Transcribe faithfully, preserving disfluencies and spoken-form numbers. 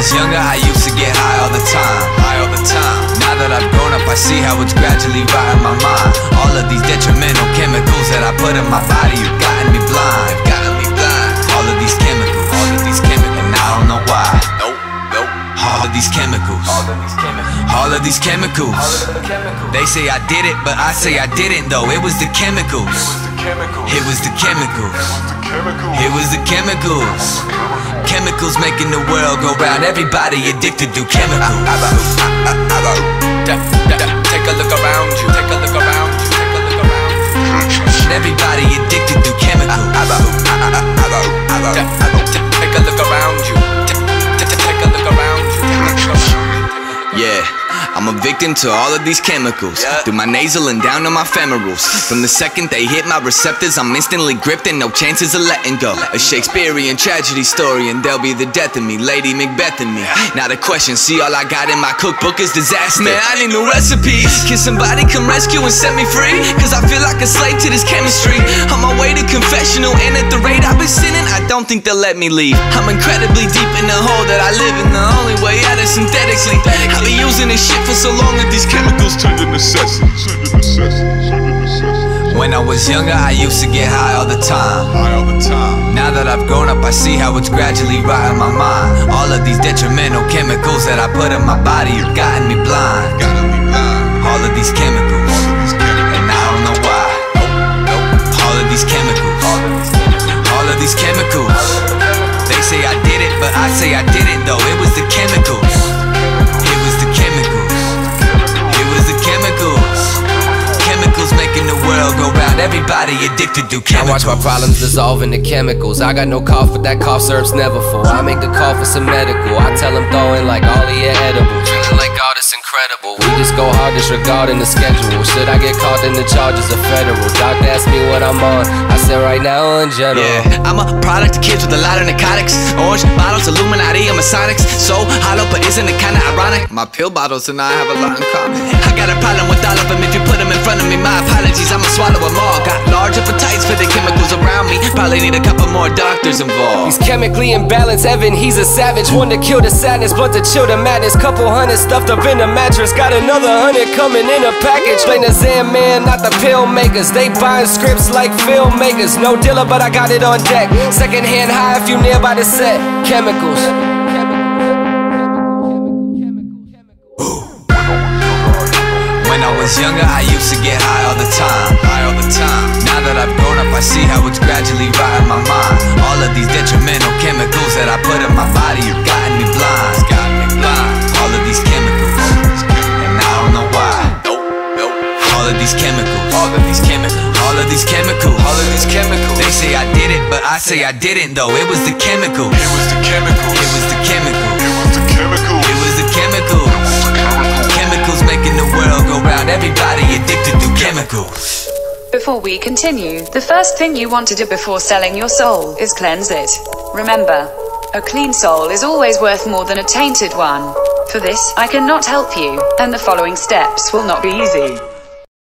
was younger, I used to get high all the time, high all the time. Now that I've grown up, I see how it's gradually rotting my mind. All of these detrimental chemicals that I put in my body have gotten me blind, gotten me blind. All of these chemicals, all of these chemicals, and I don't know why. Nope, nope. All of these chemicals, all of these chemicals, all of these chemicals. All of the chemicals. They say I did it, but I say I didn't though. It was the chemicals. It was the chemicals. It was the chemicals. Chemicals making the world go round. Everybody addicted to chemicals. Take a look around you. Take a look around you. Take a look around you. Everybody addicted to chemicals. Take a look around you. Take a look around you. Yeah. I'm a victim to all of these chemicals, yeah. Through my nasal and down to my femorals. From the second they hit my receptors, I'm instantly gripped and no chances of letting go. A Shakespearean tragedy story, and there'll be the death of me, Lady Macbeth and me, yeah. Now the question, see all I got in my cookbook is disaster. Man, I need new recipes. Can somebody come rescue and set me free? Cause I feel like a slave to this chemistry. On my way to confessional, and at the rate I've been sinning, I don't think they'll let me leave. I'm incredibly deep in the hole that I live in. The only way out is synthetic sleep. I've been using this shit for so long that these chemicals turn to necessities. When I was younger, I used to get high all the time, high all the time. Now that I've grown up, I see how it's gradually rotting my mind. All of these detrimental chemicals that I put in my body have gotten me blind, gotten me blind. All of these chemicals, all of these chemicals, and I don't know why. Nope, nope. All of these chemicals, all of these chemicals, all of these chemicals. They say I did it, but I say I didn't though. It was the chemicals. It was the chemicals. Making the world go round, everybody addicted to chemicals. I watch my problems dissolve into chemicals. I got no cough, but that cough syrup's never full. I make the call for some medical. I tell them throw in like all of your edibles. Feeling like God is incredible. We just go hard disregarding the schedule. Should I get caught in the charges of federal? Doctor asked me what I'm on. I said right now in general. Yeah, I'm a product of kids with a lot of narcotics. Orange bottles, Illuminati, and Masonics. So hollow, but isn't it kinda ironic? My pill bottles and I have a lot in common. I got a problem with all of them. If you put them in front of me, my apologies, I'ma swallow them all. Got large appetites for the chemicals around me. Probably need a couple more doctors involved. He's chemically imbalanced, Evan, he's a savage. One to kill the sadness, blunt to chill the madness. Couple hundred stuffed up in a mattress. Got another hundred coming in a package. Plain as Zan man, not the pill makers. They buying scripts like filmmakers. No dealer, but I got it on deck. Second hand high if you nearby the set. Chemicals. When I was younger, I used to get high all the time, high all the time. Now that I've grown up, I see how it's gradually rotting my mind. All of these detrimental chemicals that I put in my body have gotten me blind, gotten me blind. All of these chemicals, and I don't know why. Nope, nope. All of these chemicals, all of these chemicals, all of these chemicals, all of these chemicals. They say I did it, but I say I didn't though. It was the chemicals. It was the chemicals. It was the chemicals. It was the chemicals. It was the chemicals. Making the world go round, everybody addicted to chemicals. Before we continue, the first thing you want to do before selling your soul is cleanse it. Remember, a clean soul is always worth more than a tainted one. For this, I cannot help you, and the following steps will not be easy.